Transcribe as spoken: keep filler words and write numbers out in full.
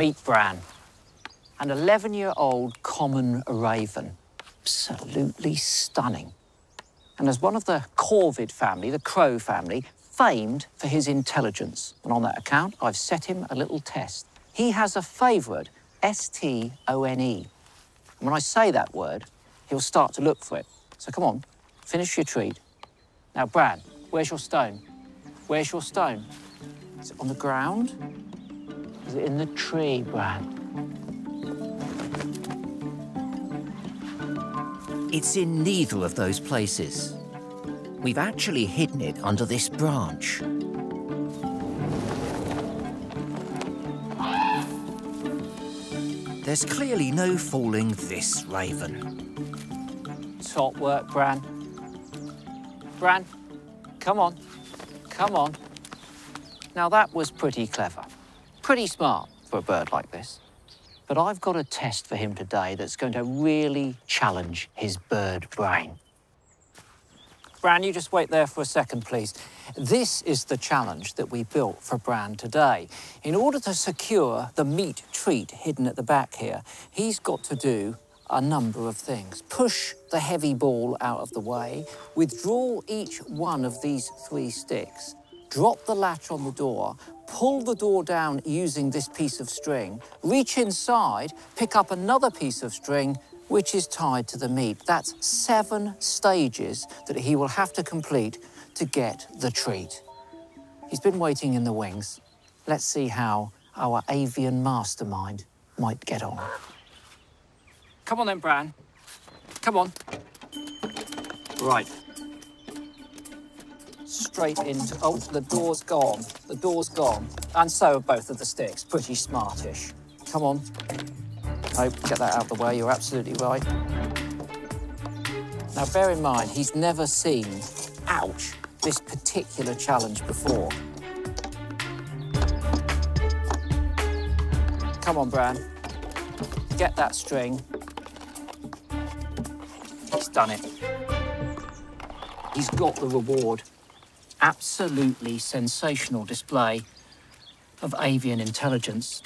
Meet Bran, an eleven-year-old common raven. Absolutely stunning. And as one of the Corvid family, the crow family, famed for his intelligence. And on that account, I've set him a little test. He has a favourite, S T O N E. And when I say that word, he'll start to look for it. So come on, finish your treat. Now, Bran, where's your stone? Where's your stone? Is it on the ground? Is it in the tree, Bran? It's in neither of those places. We've actually hidden it under this branch. There's clearly no fooling this raven. Top work, Bran. Bran, come on, come on. Now, that was pretty clever. Pretty smart for a bird like this. But I've got a test for him today that's going to really challenge his bird brain. Bran, you just wait there for a second, please. This is the challenge that we built for Bran today. In order to secure the meat treat hidden at the back here, he's got to do a number of things. Push the heavy ball out of the way, withdraw each one of these three sticks, drop the latch on the door, pull the door down using this piece of string, reach inside, pick up another piece of string, which is tied to the meat. That's seven stages that he will have to complete to get the treat. He's been waiting in the wings. Let's see how our avian mastermind might get on. Come on then, Bran. Come on. Right. Straight into... Oh, the door's gone. The door's gone. And so are both of the sticks. Pretty smartish. Come on. No, get that out of the way. You're absolutely right. Now, bear in mind, he's never seen, ouch, this particular challenge before. Come on, Bran. Get that string. He's done it. He's got the reward. Absolutely sensational display of avian intelligence.